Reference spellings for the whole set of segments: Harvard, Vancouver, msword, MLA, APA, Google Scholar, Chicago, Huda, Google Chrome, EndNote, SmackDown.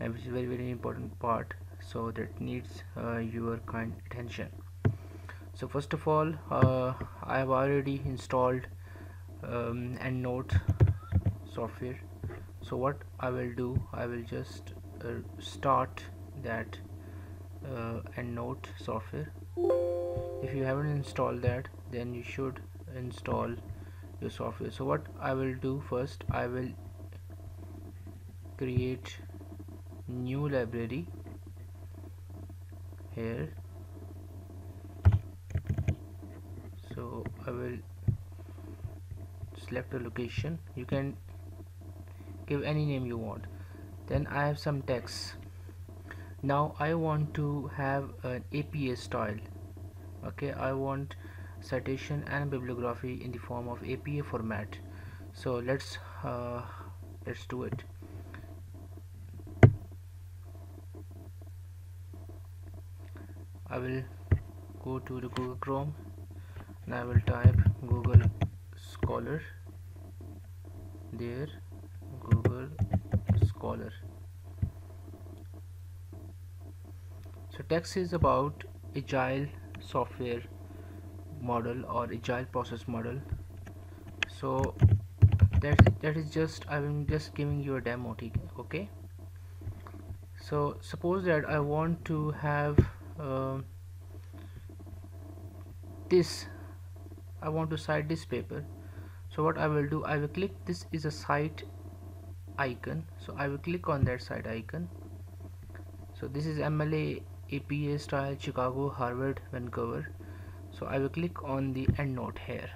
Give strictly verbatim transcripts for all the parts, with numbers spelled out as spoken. uh, which is very very important part, so that needs uh, your kind attention. So first of all, uh, I have already installed um, EndNote software. So what I will do, I will just uh, start that uh, EndNote software. If you haven't installed that, then you should install your software. So what I will do first, I will create new library here. So I will select a location. You can give any name you want. Then I have some text. Now I want to have an A P A style. Okay, I want citation and bibliography in the form of A P A format. So let's uh, let's do it. I will go to the Google Chrome and I will type Google Scholar there. Google Scholar. So text is about agile software model or agile process model. So that that is just, I'm just giving you a demo. Okay. So suppose that I want to have Uh, this I want to cite this paper. So what I will do, I will click, this is a cite icon, so I will click on that cite icon. So this is M L A A P A style, Chicago, Harvard, Vancouver. So I will click on the EndNote here.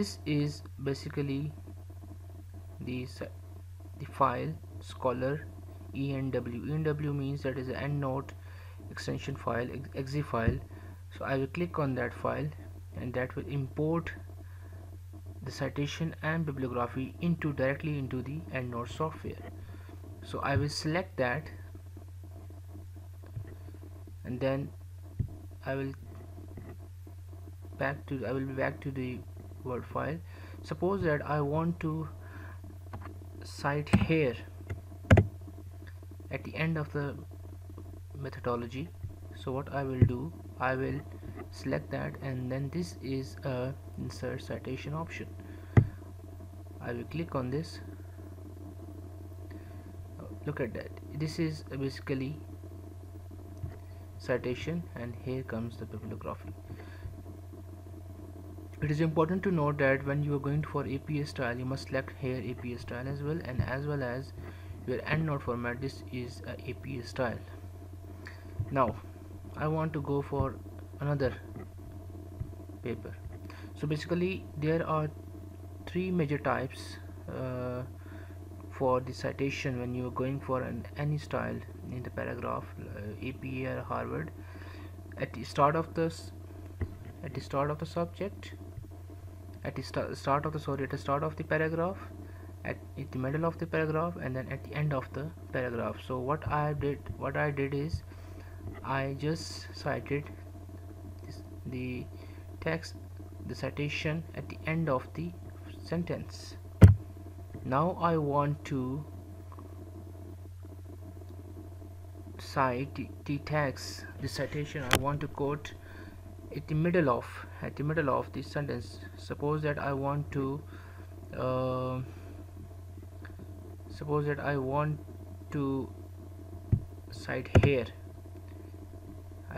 This is basically the the file Scholar E N W. E N W means that is an EndNote extension file, exe file. So I will click on that file and that will import the citation and bibliography into directly into the EndNote software. So I will select that and then I will back to I will be back to the Word file. Suppose that I want to cite here at the end of the methodology. So what I will do, I will select that and then this is a insert citation option. I will click on this. Look at that, this is basically citation and here comes the bibliography. It is important to note that when you are going for A P A style, you must select here A P A style as well, and as well as your EndNote format. This is a A P A style. Now I want to go for another paper. So basically there are three major types uh, for the citation when you are going for an any style in the paragraph, uh, A P A or Harvard. At the start of this at the start of the subject, at the st start of the sorry at the start of the paragraph, At, at the middle of the paragraph, and then at the end of the paragraph. So what I did what I did is I just cited this, the text, the citation at the end of the sentence. Now I want to cite the text, the citation I want to quote at the middle of at the middle of the sentence. Suppose that I want to uh, Suppose that I want to cite here.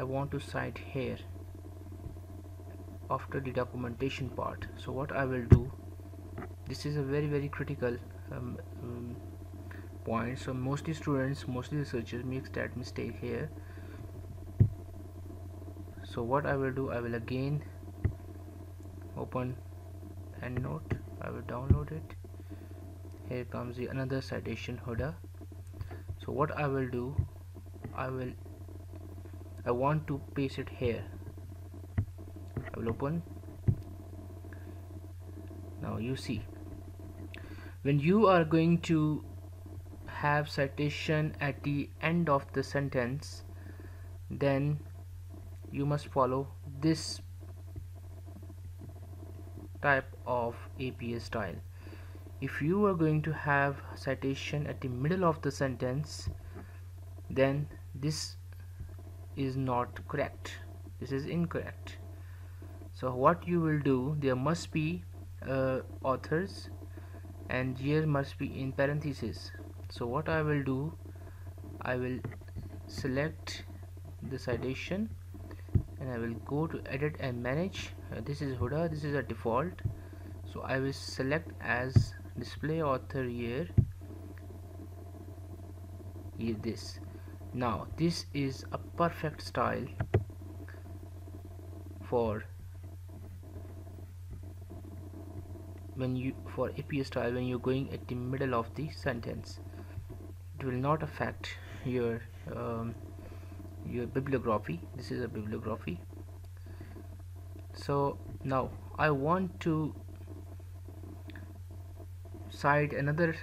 I want to cite here after the documentation part. So what I will do, this is a very very critical um, um, point. So mostly students, mostly researchers makes that mistake here. So what I will do, I will again open EndNote. I will download it. Here comes the another citation, Huda. So what I will do, I will I want to paste it here. I will open. Now you see, when you are going to have citation at the end of the sentence, then you must follow this type of A P A style. if you are going to have citation at the middle of the sentence, then this is not correct, this is incorrect. So what you will do, there must be uh, authors and year must be in parentheses. So what I will do, I will select the citation and I will go to edit and manage. Uh, this is Huda, this is a default, so I will select as display author year, year this. Now this is a perfect style for when you for A P A style when you're going at the middle of the sentence. It will not affect your um, your bibliography. This is a bibliography. So now I want to cite another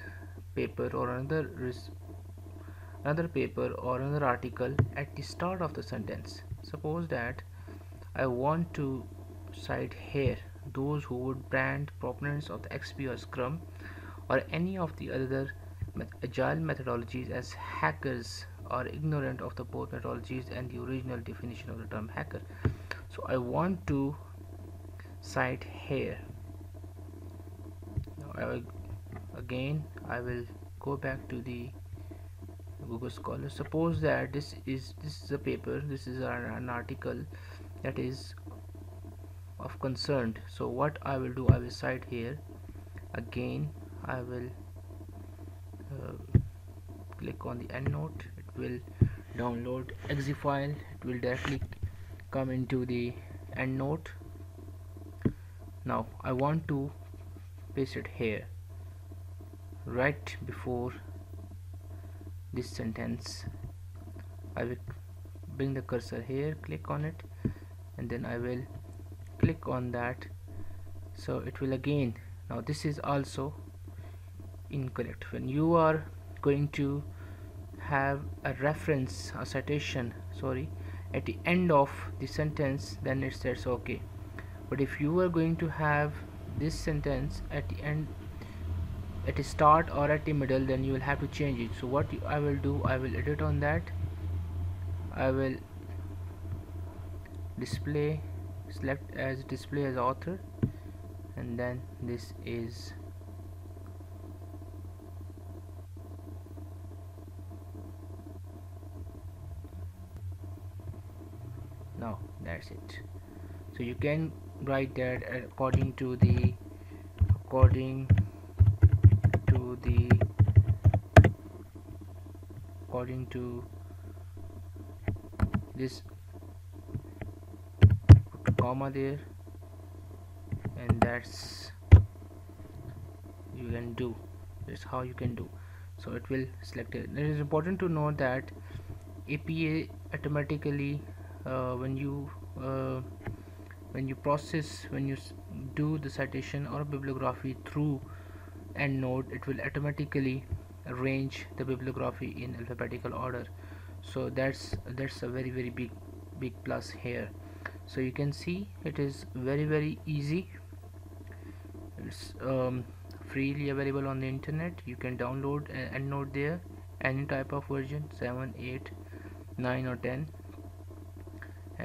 paper or another res another paper or another article at the start of the sentence. Suppose that I want to cite here those who would brand proponents of the X P or Scrum or any of the other agile methodologies as hackers, or ignorant of the both methodologies and the original definition of the term hacker. So I want to cite here. Now I will, again I will go back to the Google Scholar. Suppose that this is this is a paper, this is an, an article that is of concern. So what I will do, I will cite here. Again I will uh, click on the EndNote. It will download .exe file, it will directly come into the EndNote. Now I want to paste it here right before this sentence. I will bring the cursor here, click on it, and then I will click on that. So it will again, now this is also incorrect. When you are going to have a reference, a citation, sorry, at the end of the sentence, then it says okay. But if you are going to have this sentence at the end, at the start or at the middle, then you will have to change it. So what I will do, I will edit on that. I will display, select as display as author, and then this is now, that's it. So you can write that according to the according to the according to this comma there, and that's you can do. That's how you can do. So it will select it. It is important to know that A P A automatically, Uh, when you uh, when you process when you do the citation or bibliography through EndNote, it will automatically arrange the bibliography in alphabetical order. So that's that's a very very big big plus here. So you can see it is very very easy. It's um, freely available on the internet. You can download uh, EndNote there, any type of version, seven, eight, nine or ten,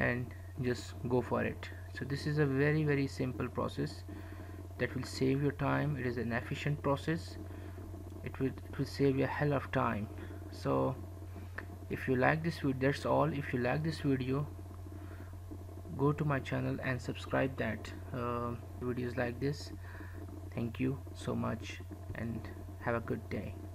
and just go for it. So this is a very very simple process that will save your time. It is an efficient process. It will, it will save you a hell of time. So if you like this video, that's all. If you like this video, go to my channel and subscribe that uh, videos like this. Thank you so much and have a good day.